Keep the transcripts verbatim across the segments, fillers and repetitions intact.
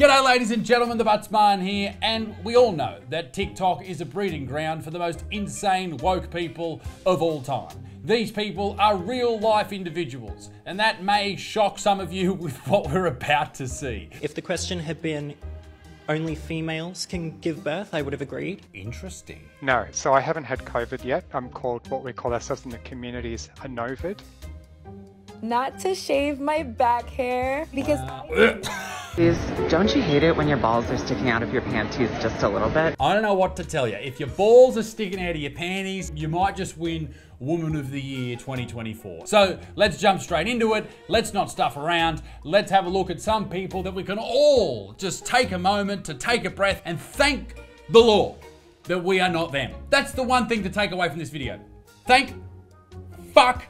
G'day ladies and gentlemen, the Buttsman here, and we all know that TikTok is a breeding ground for the most insane woke people of all time. These people are real life individuals, and that may shock some of you with what we're about to see. If the question had been, only females can give birth, I would have agreed. Interesting. No, so I haven't had COVID yet. I'm called, what we call ourselves in the community is a Novid. Not to shave my back hair, because uh, Please, don't you hate it when your balls are sticking out of your panties just a little bit? I don't know what to tell you. If your balls are sticking out of your panties, you might just win Woman of the Year twenty twenty-four. So let's jump straight into it. Let's not stuff around. Let's have a look at some people that we can all just take a moment to take a breath and thank the Lord that we are not them. That's the one thing to take away from this video. Thank fuck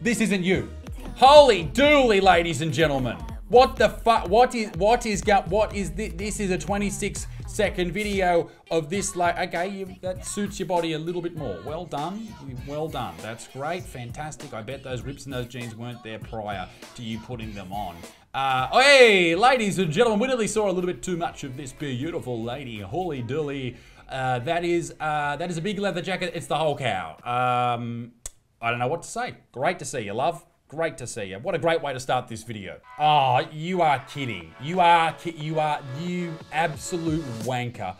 this isn't you. Holy dooly, ladies and gentlemen. What the fuck, what is, what is, what is, this, this is a twenty-six second video of this, like, okay, you, that suits your body a little bit more. Well done, well done. That's great, fantastic. I bet those rips and those jeans weren't there prior to you putting them on. Uh, hey, ladies and gentlemen, we nearly saw a little bit too much of this beautiful lady. Holy dilly, uh, that is, uh, that is a big leather jacket. It's the whole cow. Um, I don't know what to say. Great to see you, love. Great to see you. What a great way to start this video. Oh, you are kidding. You are, ki you are, you absolute wanker.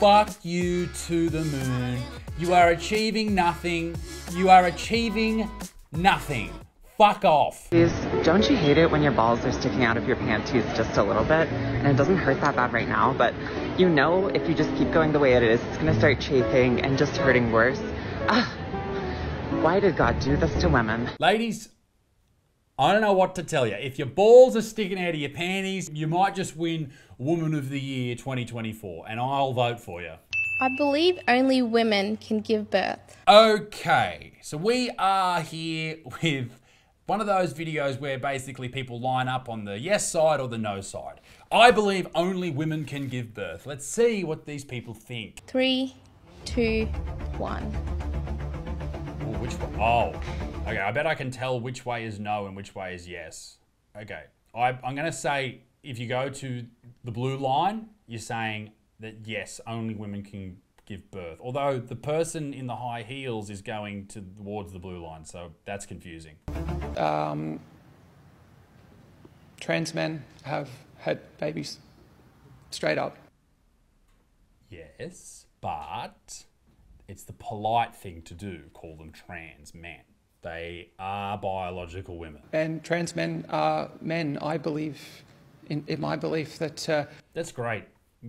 Fuck you to the moon. You are achieving nothing. You are achieving nothing. Fuck off. Please, don't you hate it when your balls are sticking out of your panties just a little bit? And it doesn't hurt that bad right now, but you know, if you just keep going the way it is, it's gonna start chafing and just hurting worse. Ah, why did God do this to women? Ladies, I don't know what to tell you. If your balls are sticking out of your panties, you might just win Woman of the Year twenty twenty-four, and I'll vote for you. I believe only women can give birth. Okay, so we are here with one of those videos where basically people line up on the yes side or the no side. I believe only women can give birth. Let's see what these people think. Three, two, one. Ooh, which one? Oh. Okay, I bet I can tell which way is no and which way is yes. Okay, I, I'm gonna say if you go to the blue line, you're saying that yes, only women can give birth. Although the person in the high heels is going to, towards the blue line, so that's confusing. Um, trans men have had babies, straight up. Yes, but it's the polite thing to do, call them trans men. They are biological women. And trans men are men, I believe, in, in my belief that... Uh, That's great.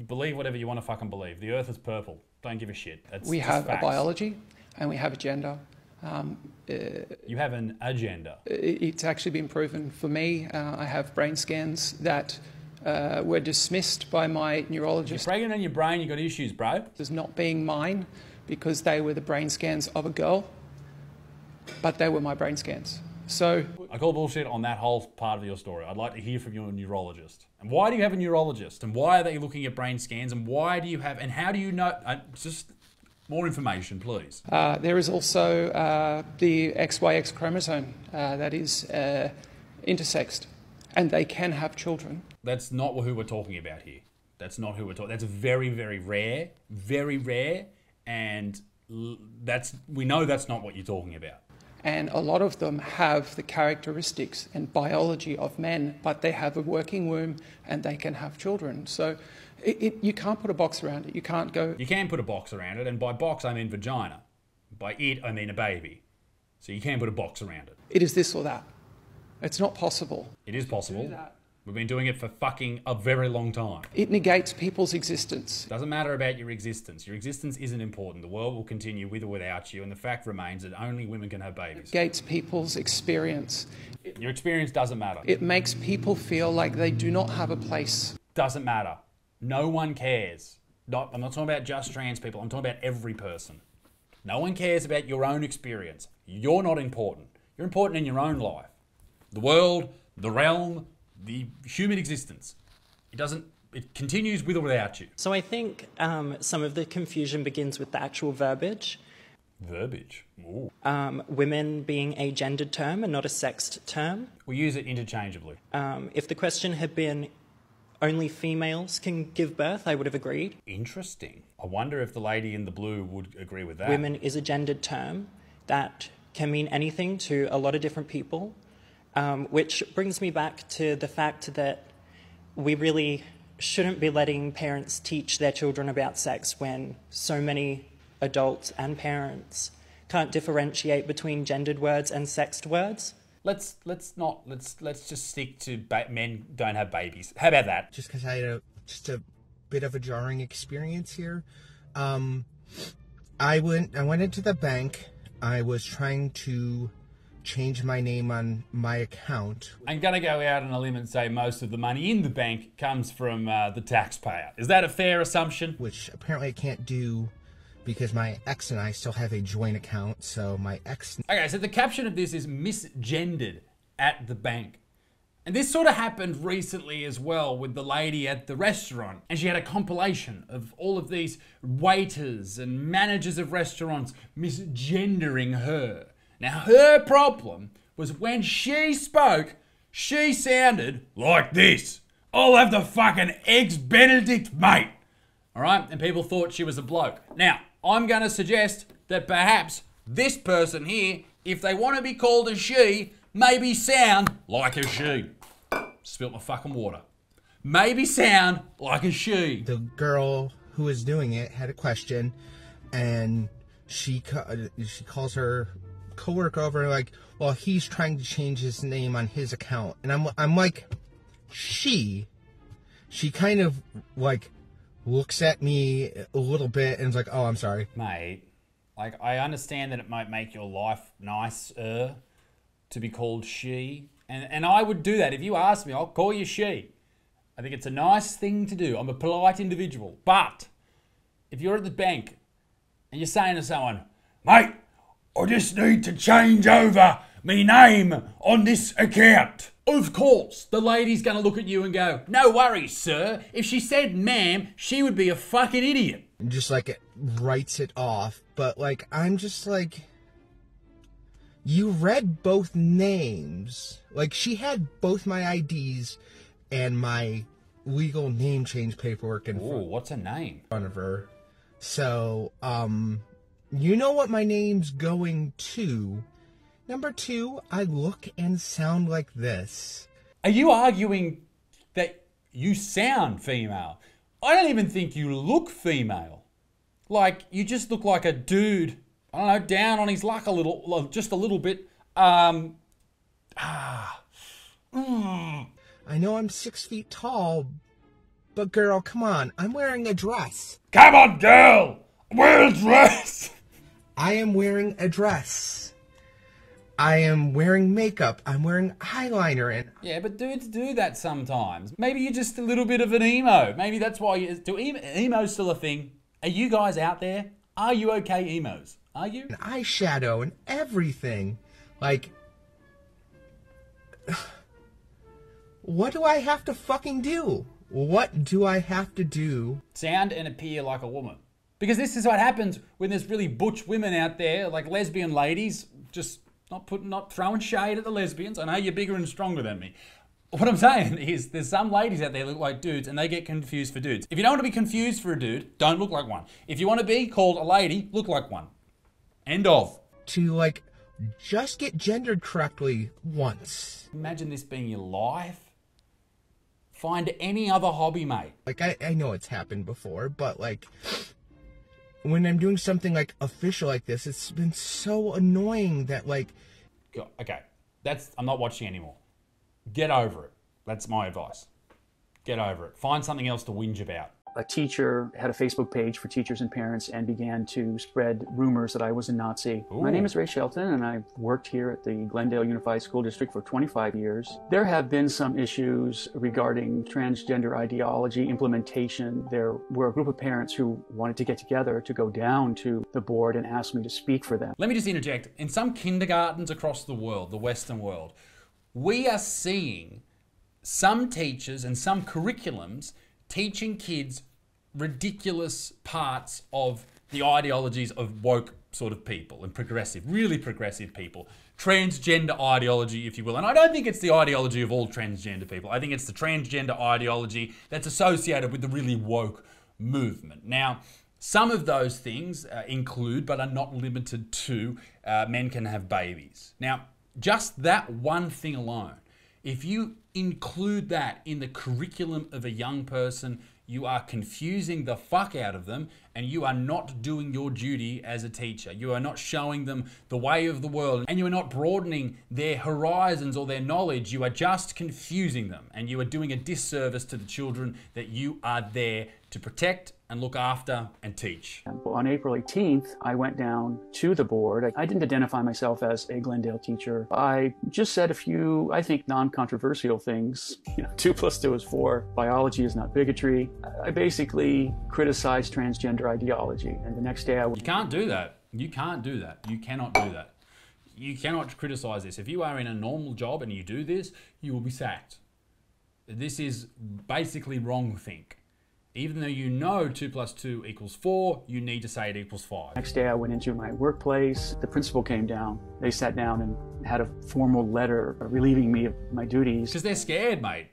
Believe whatever you want to fucking believe. The earth is purple. Don't give a shit. That's, we have facts. A biology and we have a gender. Um, uh, you have an agenda. It's actually been proven for me. Uh, I have brain scans that uh, were dismissed by my neurologist. You're pregnant in your brain, you've got issues, bro. As not being mine because they were the brain scans of a girl. But they were my brain scans. So I call bullshit on that whole part of your story. I'd like to hear from your neurologist. And why do you have a neurologist? And why are they looking at brain scans? And why do you have, and how do you know, uh, just more information, please. Uh, there is also uh, the X Y X chromosome uh, that is uh, intersexed, and they can have children. That's not who we're talking about here. That's not who we're talking, that's very, very rare, very rare. And that's, we know that's not what you're talking about. And a lot of them have the characteristics and biology of men, but they have a working womb and they can have children. So it, it, you can't put a box around it. You can't go... You can put a box around it, and by box I mean vagina. By it I mean a baby. So you can put a box around it. It is this or that. It's not possible. It is possible. We've been doing it for fucking a very long time. It negates people's existence. Doesn't matter about your existence. Your existence isn't important. The world will continue with or without you, and the fact remains that only women can have babies. It negates people's experience. Your experience doesn't matter. It makes people feel like they do not have a place. Doesn't matter. No one cares. Not, I'm not talking about just trans people. I'm talking about every person. No one cares about your own experience. You're not important. You're important in your own life. The world, the realm, the human existence. It doesn't, it continues with or without you. So I think um, some of the confusion begins with the actual verbiage. Verbiage? Ooh. Um, women being a gendered term and not a sexed term. We use it interchangeably. Um, if the question had been only females can give birth, I would have agreed. Interesting. I wonder if the lady in the blue would agree with that. Women is a gendered term that can mean anything to a lot of different people, um, which brings me back to the fact that we really shouldn't be letting parents teach their children about sex when so many adults and parents can't differentiate between gendered words and sexed words. Let's let's not let's let's just stick to ba men don't have babies. How about that? Just because I had a just a bit of a jarring experience here. Um, I went I went into the bank. I was trying to change my name on my account. I'm gonna go out on a limb and say most of the money in the bank comes from uh, the taxpayer. Is that a fair assumption? Which apparently I can't do, because my ex and I still have a joint account, so my ex... Okay, so the caption of this is misgendered at the bank. And this sort of happened recently as well with the lady at the restaurant. And she had a compilation of all of these waiters and managers of restaurants misgendering her. Now, her problem was when she spoke, she sounded like this. I'll have the fucking eggs Benedict, mate. All right? And people thought she was a bloke. Now, I'm going to suggest that perhaps this person here, if they want to be called a she, maybe sound like a she. Spilt my fucking water. Maybe sound like a she. The girl who was doing it had a question, and she she calls her coworker over, like, well, he's trying to change his name on his account. And I'm, I'm like, she, she kind of, like, looks at me a little bit and is like, oh, I'm sorry. Mate, like, I understand that it might make your life nicer to be called she. And, and I would do that. If you asked me, I'll call you she. I think it's a nice thing to do. I'm a polite individual. But if you're at the bank and you're saying to someone, mate, I just need to change over me name on this account. Of course, the lady's gonna look at you and go, no worries, sir. If she said ma'am, she would be a fucking idiot. Just like it writes it off, but like, I'm just like, you read both names. Like, she had both my I Ds and my legal name change paperwork in Ooh, front, what's her name? in front of her. So, um, you know what my name's going to. Number two, I look and sound like this. Are you arguing that you sound female? I don't even think you look female. Like, you just look like a dude, I don't know, down on his luck a little, just a little bit. Um, ah, mm. I know I'm six feet tall, but girl, come on, I'm wearing a dress. Come on, girl, wear a dress. I am wearing a dress. I am wearing makeup, I'm wearing eyeliner and... Yeah, but dudes do that sometimes. Maybe you're just a little bit of an emo. Maybe that's why you... Do emo, emo's still a thing? Are you guys out there? Are you okay emos? Are you? And eyeshadow and everything. Like... What do I have to fucking do? What do I have to do? Sound and appear like a woman. Because this is what happens when there's really butch women out there, like lesbian ladies, just... Not putting, not throwing shade at the lesbians. I know you're bigger and stronger than me. What I'm saying is there's some ladies out there that look like dudes and they get confused for dudes. If you don't want to be confused for a dude, don't look like one. If you want to be called a lady, look like one. End of. To like, just get gendered correctly once. Imagine this being your life. Find any other hobby, mate. Like, I, I know it's happened before, but like... When I'm doing something like official like this, it's been so annoying that like... Okay, that's, I'm not watching anymore. Get over it. That's my advice. Get over it. Find something else to whinge about. A teacher had a Facebook page for teachers and parents and began to spread rumors that I was a Nazi. Ooh. My name is Ray Shelton and I've worked here at the Glendale Unified School District for twenty-five years. There have been some issues regarding transgender ideology implementation. There were a group of parents who wanted to get together to go down to the board and ask me to speak for them. Let me just interject. In some kindergartens across the world, the Western world, we are seeing some teachers and some curriculums teaching kids ridiculous parts of the ideologies of woke sort of people and progressive, really progressive people transgender ideology, if you will. And I don't think it's the ideology of all transgender people. I think it's the transgender ideology that's associated with the really woke movement. Now, some of those things uh, include, but are not limited to, uh, men can have babies. Now, just that one thing alone, if you include that in the curriculum of a young person, you are confusing the fuck out of them, and you are not doing your duty as a teacher. You are not showing them the way of the world, and you are not broadening their horizons or their knowledge. You are just confusing them, and you are doing a disservice to the children that you are there to protect and look after and teach. On April eighteenth, I went down to the board. I didn't identify myself as a Glendale teacher. I just said a few, I think, non-controversial things. You know, two plus two is four. Biology is not bigotry. I basically criticized transgender ideology. And the next day I went... You can't do that. You can't do that. You cannot do that. You cannot criticize this. If you are in a normal job and you do this, you will be sacked. This is basically wrong think. Even though you know two plus two equals four, you need to say it equals five. Next day I went into my workplace. The principal came down. They sat down and had a formal letter relieving me of my duties. Because they're scared, mate.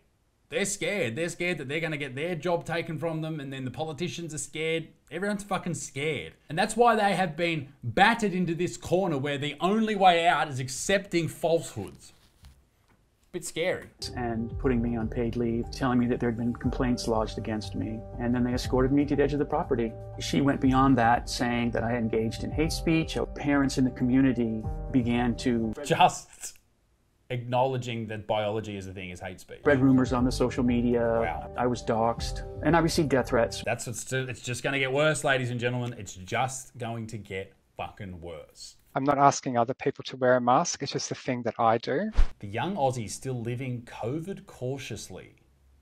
They're scared. They're scared that they're gonna get their job taken from them, and then the politicians are scared. Everyone's fucking scared. And that's why they have been battered into this corner where the only way out is accepting falsehoods. Bit scary. And putting me on paid leave, telling me that there had been complaints lodged against me. And then they escorted me to the edge of the property. She went beyond that, saying that I engaged in hate speech. Parents in the community began to... Just acknowledging that biology is a thing is hate speech. Spread rumors on the social media. Wow. I was doxxed. And I received death threats. That's what's... It's just going to get worse, ladies and gentlemen. It's just going to get fucking worse. I'm not asking other people to wear a mask, it's just the thing that I do. The young Aussie still living COVID cautiously.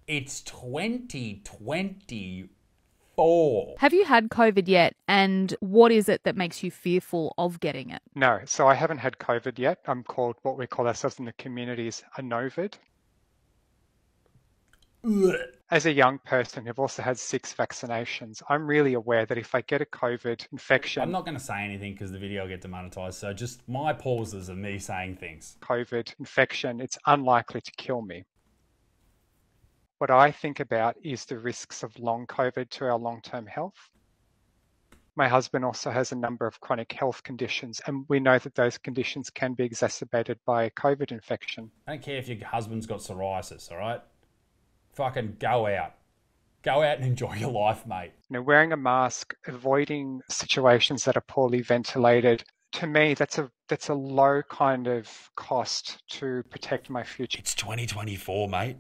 It's twenty twenty-four. Have you had COVID yet? And what is it that makes you fearful of getting it? No, so I haven't had COVID yet. I'm called, what we call ourselves in the community is a Novid. As a young person who've also had six vaccinations, I'm really aware that if I get a COVID infection... I'm not going to say anything because the video will get demonetized, so just my pauses of me saying things. COVID infection, it's unlikely to kill me. What I think about is the risks of long COVID to our long-term health. My husband also has a number of chronic health conditions, and we know that those conditions can be exacerbated by a COVID infection. I don't care if your husband's got psoriasis, all right? Fucking go out. Go out and enjoy your life, mate. You know, wearing a mask, avoiding situations that are poorly ventilated, to me, that's a that's a low kind of cost to protect my future. It's twenty twenty-four, mate.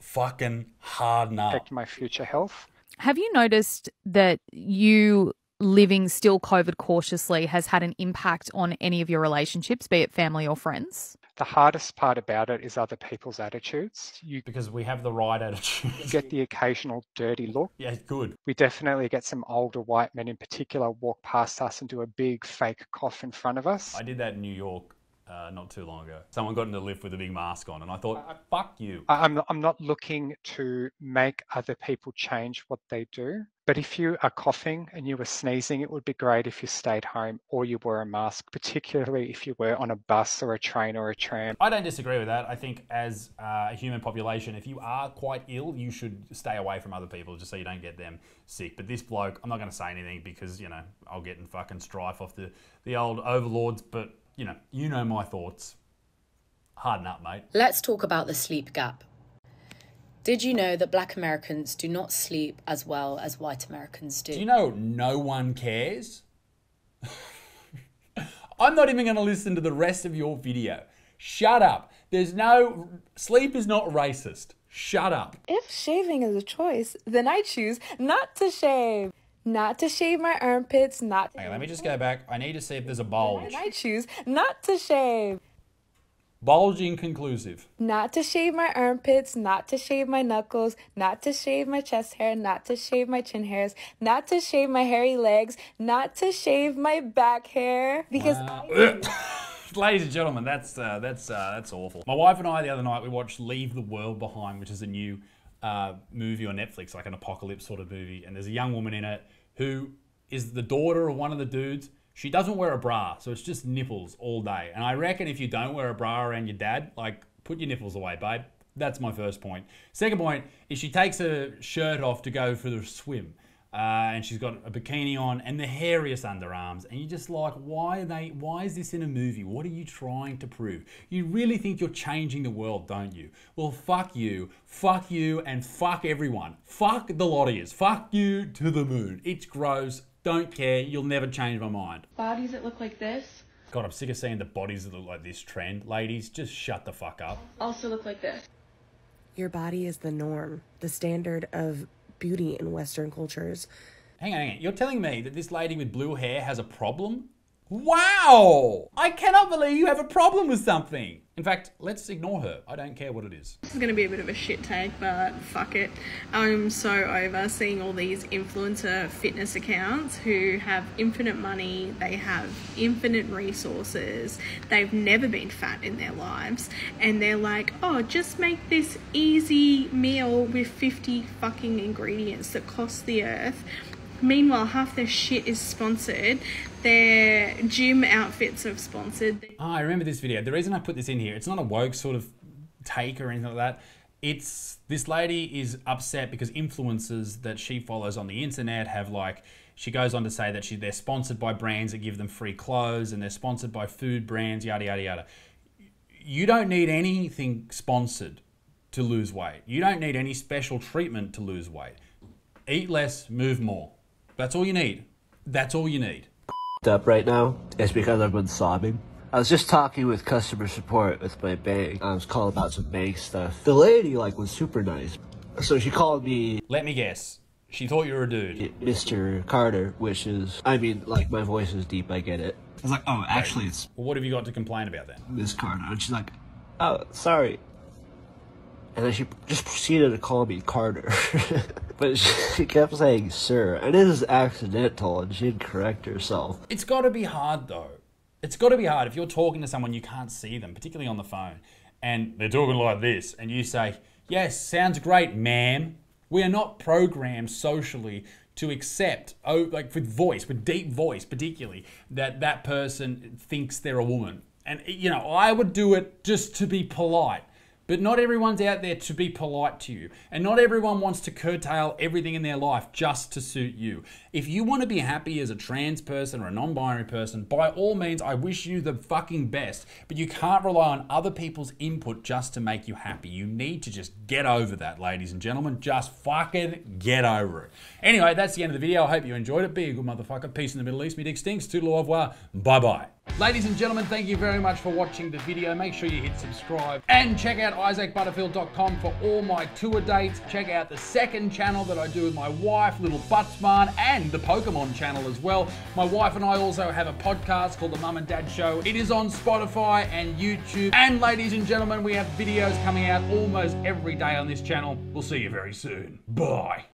Fucking harden up. Protect my future health. Have you noticed that you living still COVID cautiously has had an impact on any of your relationships, be it family or friends? The hardest part about it is other people's attitudes. You, because we have the right attitude. You get the occasional dirty look. Yeah, good. We definitely get some older white men in particular walk past us and do a big fake cough in front of us. I did that in New York uh, not too long ago. Someone got in the lift with a big mask on and I thought, I, I, fuck you. I, I'm, I'm not looking to make other people change what they do. But if you are coughing and you were sneezing, it would be great if you stayed home or you wore a mask, particularly if you were on a bus or a train or a tram. I don't disagree with that. I think as a human population, if you are quite ill, you should stay away from other people just so you don't get them sick. But this bloke, I'm not going to say anything because, you know, I'll get in fucking strife off the, the old overlords. But, you know, you know my thoughts. Harden up, mate. Let's talk about the sleep gap. Did you know that black Americans do not sleep as well as white Americans do? Do you know no one cares? I'm not even going to listen to the rest of your video. Shut up. There's no... Sleep is not racist. Shut up. If shaving is a choice, then I choose not to shave. Not to shave my armpits, not... Hang on, let me just go back. I need to see if there's a bulge. And I choose not to shave. Bulge inconclusive. Not to shave my armpits, not to shave my knuckles, not to shave my chest hair, not to shave my chin hairs, not to shave my hairy legs, not to shave my back hair. Because wow. I Ladies and gentlemen, that's uh, that's uh, that's awful. My wife and I the other night we watched Leave the World Behind, which is a new uh, movie on Netflix, like an apocalypse sort of movie. And there's a young woman in it who is the daughter of one of the dudes. She doesn't wear a bra, so it's just nipples all day. And I reckon if you don't wear a bra around your dad, like, put your nipples away, babe. That's my first point. Second point is she takes her shirt off to go for the swim. Uh, and she's got a bikini on and the hairiest underarms. And you're just like, why are they, why is this in a movie? What are you trying to prove? You really think you're changing the world, don't you? Well, fuck you, fuck you, and fuck everyone. Fuck the lot of yous. Fuck you to the moon. It's gross. Don't care. You'll never change my mind. Bodies that look like this. God, I'm sick of seeing the bodies that look like this trend. Ladies, just shut the fuck up. Also look like this. Your body is the norm, the standard of beauty in Western cultures. Hang on, hang on. You're telling me that this lady with blue hair has a problem? Wow! I cannot believe you have a problem with something. In fact, let's ignore her. I don't care what it is. This is going to be a bit of a shit take, but fuck it. I'm so over seeing all these influencer fitness accounts who have infinite money, they have infinite resources, they've never been fat in their lives, and they're like, oh, just make this easy meal with fifty fucking ingredients that cost the earth. Meanwhile, half their shit is sponsored. Their gym outfits are sponsored. Oh, I remember this video. The reason I put this in here, it's not a woke sort of take or anything like that. It's this lady is upset because influencers that she follows on the internet have like, she goes on to say that she, they're sponsored by brands that give them free clothes and they're sponsored by food brands, yada, yada, yada. You don't need anything sponsored to lose weight. You don't need any special treatment to lose weight. Eat less, move more. That's all you need. That's all you need. Up right now, it's because I've been sobbing. I was just talking with customer support with my bank. I was calling about some bank stuff. The lady, like, was super nice. So she called me... Let me guess. She thought you were a dude. Mister Carter, which is... I mean, like, my voice is deep, I get it. I was like, oh, actually, it's... Well, what have you got to complain about then? Miss Carter. And she's like, oh, sorry. And then she just proceeded to call me Carter. But she kept saying, sir, and it is accidental, and she'd correct herself. It's got to be hard, though. It's got to be hard. If you're talking to someone, you can't see them, particularly on the phone, and they're talking like this, and you say, yes, sounds great, ma'am. We are not programmed socially to accept, oh, like with voice, with deep voice particularly, that that person thinks they're a woman. And, you know, I would do it just to be polite. But not everyone's out there to be polite to you. And not everyone wants to curtail everything in their life just to suit you. If you want to be happy as a trans person or a non-binary person, by all means, I wish you the fucking best. But you can't rely on other people's input just to make you happy. You need to just get over that, ladies and gentlemen. Just fucking get over it. Anyway, that's the end of the video. I hope you enjoyed it. Be a good motherfucker. Peace in the Middle East. Me dick stinks. Toodle au revoir. Bye-bye. Ladies and gentlemen, thank you very much for watching the video. Make sure you hit subscribe and check out isaac butterfield dot com for all my tour dates. Check out the second channel that I do with my wife, Little Buttsman, and the Pokemon channel as well. My wife and I also have a podcast called The Mum and Dad Show. It is on Spotify and YouTube. And ladies and gentlemen, we have videos coming out almost every day on this channel. We'll see you very soon. Bye.